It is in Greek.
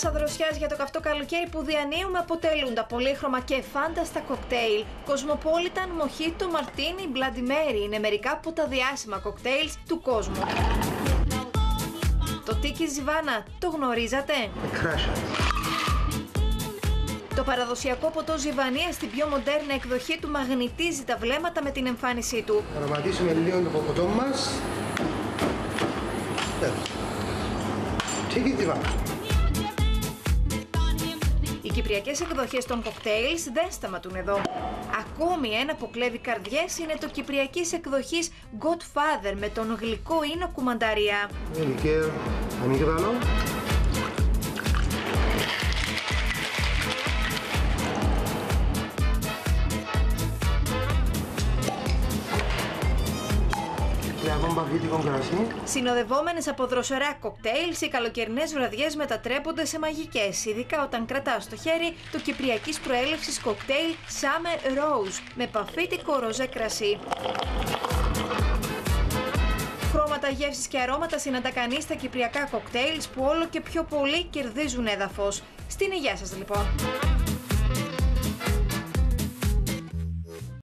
ανάσα δροσιάς για το καυτό καλοκαίρι που διανύουμε αποτελούν τα πολύχρωμα και φάνταστα κοκτέιλ. Κοσμοπόλιταν, Μοχίτο, Martini, Bloody Mary είναι μερικά από τα διάσημα κοκτέιλ του κόσμου. Το Tiki Ζιβάνα, το γνωρίζατε? Το παραδοσιακό ποτό Ζιβανία στην πιο μοντέρνα εκδοχή του μαγνητίζει τα βλέμματα με την εμφάνισή του. Θα ρωματίσουμε λίγο το ποτό μας. Tiki Ζιβάνα. Οι κυπριακές εκδοχές των κοκτέιλς δεν σταματούν εδώ. Ακόμη ένα που κλέβει καρδιές είναι το κυπριακής εκδοχής Godfather με τον γλυκό ίνο κουμανταρία. Συνοδευόμενες από δροσερά κοκτέιλς, οι καλοκαιρινές βραδιές μετατρέπονται σε μαγικές, ειδικά όταν κρατάς στο χέρι το κυπριακής προέλευσης κοκτέιλ Summer Rose με παφίτικο ροζέ κρασί. Χρώματα, γεύσεις και αρώματα συναντά κανείς στα κυπριακά κοκτέιλς που όλο και πιο πολύ κερδίζουν έδαφος. Στην υγεία σας λοιπόν.